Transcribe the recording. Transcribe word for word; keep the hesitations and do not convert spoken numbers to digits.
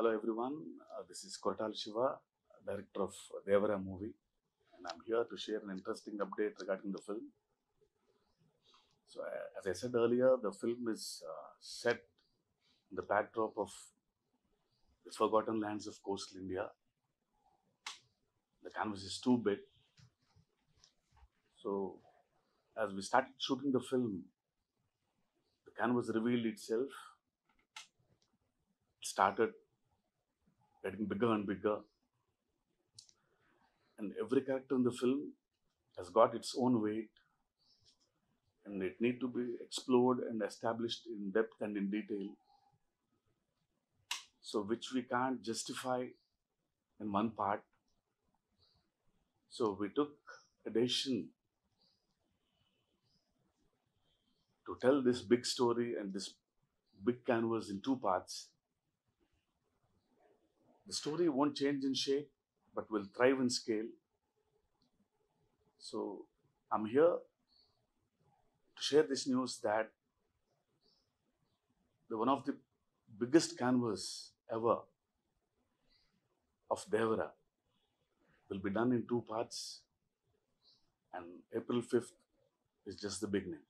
Hello everyone, uh, this is Koratala Siva, director of Devara movie, and I'm here to share an interesting update regarding the film. So uh, as I said earlier, the film is uh, set in the backdrop of the forgotten lands of coastal India. The canvas is too big. So as we started shooting the film, the canvas revealed itself. It started getting bigger and bigger, and every character in the film has got its own weight, and it need to be explored and established in depth and in detail, so which we can't justify in one part. So we took a decision to tell this big story and this big canvas in two parts. The story won't change in shape, but will thrive in scale. So I'm here to share this news that the one of the biggest canvas ever of Devara will be done in two parts, and April fifth is just the beginning.